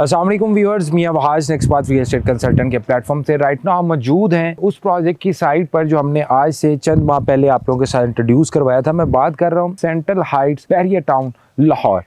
अस्सलाम वालेकुम व्यूअर्स, मियां बहाज next path real estate consultant के प्लेटफॉर्म से राइट नाउ हम मौजूद हैं उस प्रोजेक्ट की साइट पर जो हमने आज से चंद माह पहले आप लोगों के साथ इंट्रोड्यूस करवाया था। मैं बात कर रहा हूं central heights Bahria town Lahore.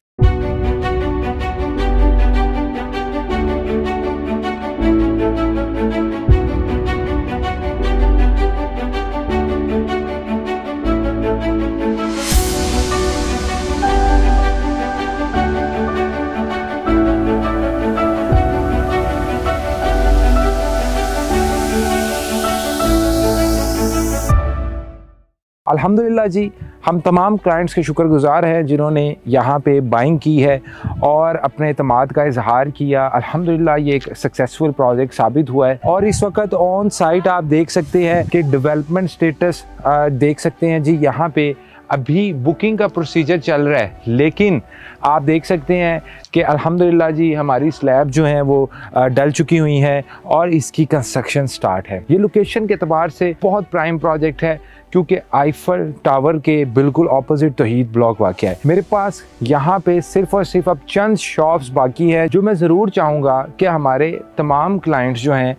अल्हम्दुलिल्लाह जी, हम तमाम क्लाइंट्स के शुक्रगुज़ार हैं जिन्होंने यहाँ पे बाइंग की है और अपने एतमाद का इजहार किया। अल्हम्दुलिल्लाह ये एक सक्सेसफुल प्रोजेक्ट साबित हुआ है और इस वक्त ऑन साइट आप देख सकते हैं कि डेवलपमेंट स्टेटस देख सकते हैं जी। यहाँ पे अभी बुकिंग का प्रोसीजर चल रहा है, लेकिन आप देख सकते हैं कि अल्हम्दुलिल्लाह जी हमारी स्लैब जो हैं वो डल चुकी हुई हैं और इसकी कंस्ट्रक्शन स्टार्ट है। ये लोकेशन के अतबार से बहुत प्राइम प्रोजेक्ट है क्योंकि आइफल टावर के बिल्कुल ऑपोजिट तौहीद ब्लॉक वाक़िया है। मेरे पास यहाँ पे सिर्फ और सिर्फ अब चंद शॉप्स बाकी है जो मैं ज़रूर चाहूँगा कि हमारे तमाम क्लाइंट्स जो हैं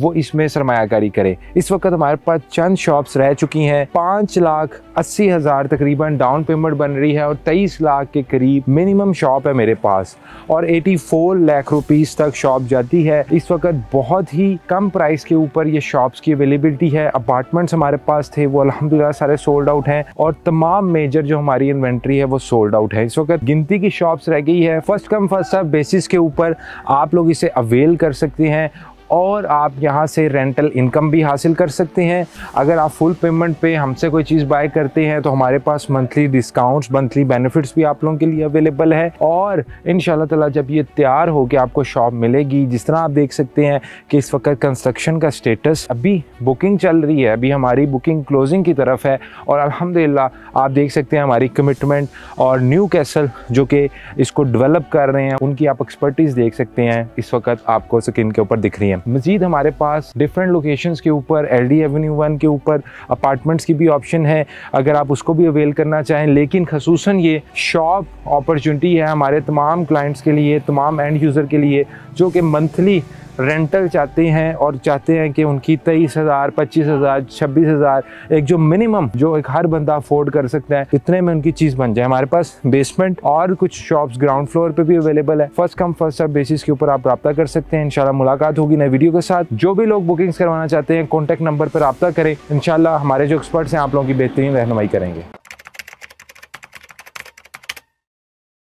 वो इसमें सरमायाकारी करें। इस वक्त हमारे पास चंद शॉप्स रह चुकी हैं। 5,80,000 तकरीबन डाउन पेमेंट बन रही है और 23 लाख के करीब मिनिमम शॉप है मेरे पास और 84 लाख रुपीस तक शॉप जाती है। इस वक्त बहुत ही कम प्राइस के ऊपर ये शॉप्स की अवेलेबिलिटी है। अपार्टमेंट्स हमारे पास थे वो अल्हम्दुलिल्लाह सारे सोल्ड आउट हैं और तमाम मेजर जो हमारी इन्वेंट्री है वो सोल्ड आउट है। इस वक्त गिनती की शॉप्स रह गई है। First come first serve basis के ऊपर आप लोग इसे अवेल कर सकते हैं और आप यहाँ से रेंटल इनकम भी हासिल कर सकते हैं। अगर आप फुल पेमेंट पे हमसे कोई चीज़ बाय करते हैं तो हमारे पास मंथली डिस्काउंट्स, मंथली बेनिफिट्स भी आप लोगों के लिए अवेलेबल है। और इंशाल्लाह ताला जब ये तैयार होकर आपको शॉप मिलेगी, जिस तरह आप देख सकते हैं कि इस वक्त कंस्ट्रक्शन का स्टेटस, अभी बुकिंग चल रही है, अभी हमारी बुकिंग क्लोजिंग की तरफ है और अल्हम्दुलिल्लाह आप देख सकते हैं हमारी कमिटमेंट। और न्यू कैसल जो कि इसको डेवलप कर रहे हैं उनकी आप एक्सपर्टीज़ देख सकते हैं, इस वक्त आपको स्क्रीन के ऊपर दिख रही है। मजीद हमारे पास डिफरेंट लोकेशंस के ऊपर LD एवेन्यू 1 के ऊपर अपार्टमेंट्स की भी ऑप्शन है, अगर आप उसको भी अवेल करना चाहें। लेकिन खसूसन ये शॉप अपॉर्चुनिटी है हमारे तमाम क्लाइंट्स के लिए, तमाम एंड यूज़र के लिए जो कि मंथली रेंटल चाहते हैं और चाहते हैं कि उनकी 23,000, 25,000, 26,000 एक जो मिनिमम जो एक हर बंदा अफोर्ड कर सकता है इतने में उनकी चीज़ बन जाए। हमारे पास बेसमेंट और कुछ शॉप्स ग्राउंड फ्लोर पे भी अवेलेबल है। First come first serve basis के ऊपर आप रब्ता कर सकते हैं। इंशाल्लाह मुलाकात होगी नए वीडियो के साथ। जो भी लोग बुकिंग्स करवाना चाहते हैं कॉन्टैक्ट नंबर पर रब्ता करें। इंशाल्लाह हमारे जो एक्सपर्ट्स हैं आप लोगों की बेहतरीन रहनुमाई करेंगे।